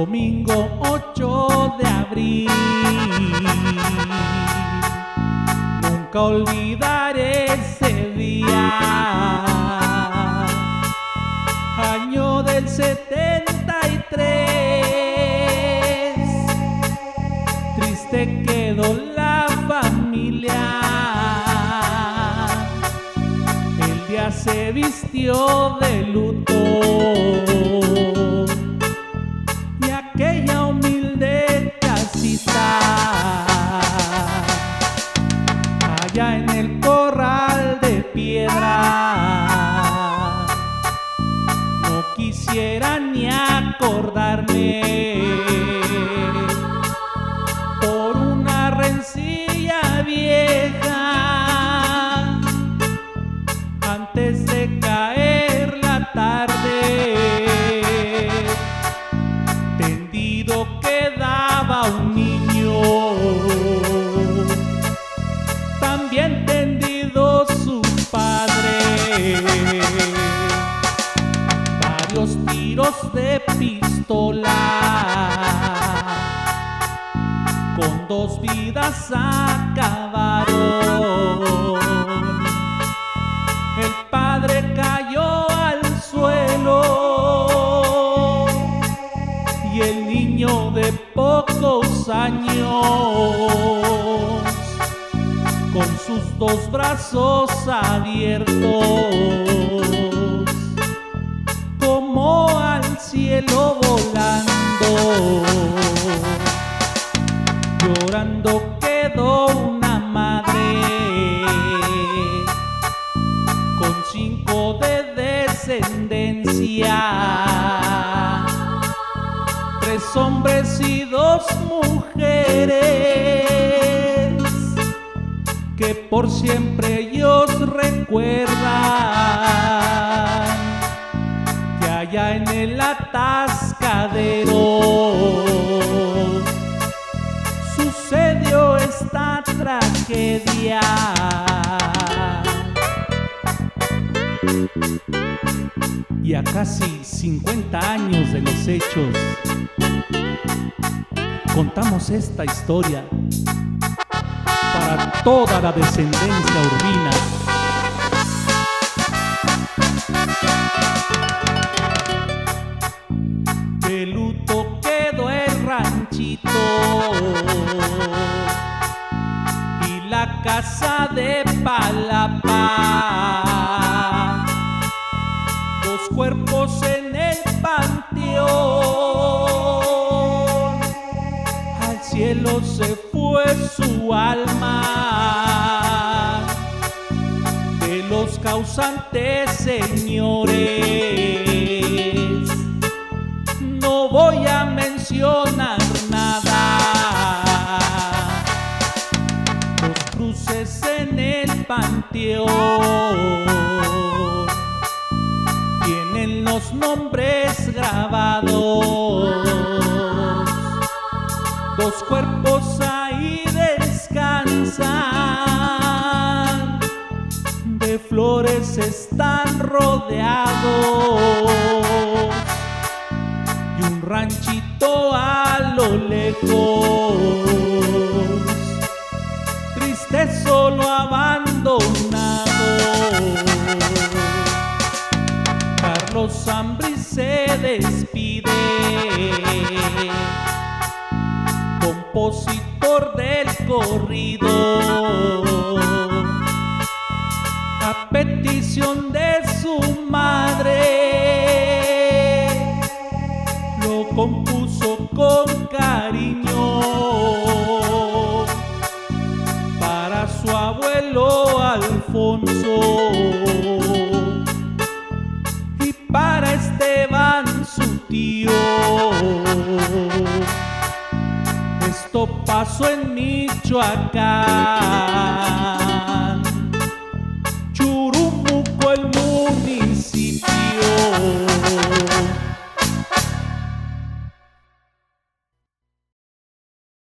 domingo 8 de abril. Nunca olvidaré ese día, año del 73. Triste quedó la familia, el día se vistió de luto. Allá en el corral de piedra, no quisiera ni acordarme, por una rencilla vieja, antes de caer la tarde, tendido quedaba un niño. Varios tiros de pistola, con dos vidas acabaron. El padre cayó al suelo y el niño de pocos años, con sus dos brazos abiertos, como al cielo volando. Llorando quedó una madre, con 5 de descendencia, 3 hombres y 2 mujeres, que por siempre ellos recuerdan, que allá en el atascadero sucedió esta tragedia. Y a casi 50 años de los hechos, contamos esta historia para toda la descendencia urbina. De luto quedó el ranchito y la casa de palapa, 2 cuerpos en el panteón, al cielo se fue su alma. De los causantes, señores, no voy a mencionar nada. Los cruces en el panteón tienen los nombres grabados. 2 cuerpos ahí descansan, de flores están rodeados, y un ranchito a lo lejos, triste, solo, abandonado. Carlos Ambriz se despide, compositor del corrido, a petición de su madre, lo compuso con cariño para su abuelo Alfonso y para Esteban, su tío. Esto pasó en Michoacán, Churumuco el municipio.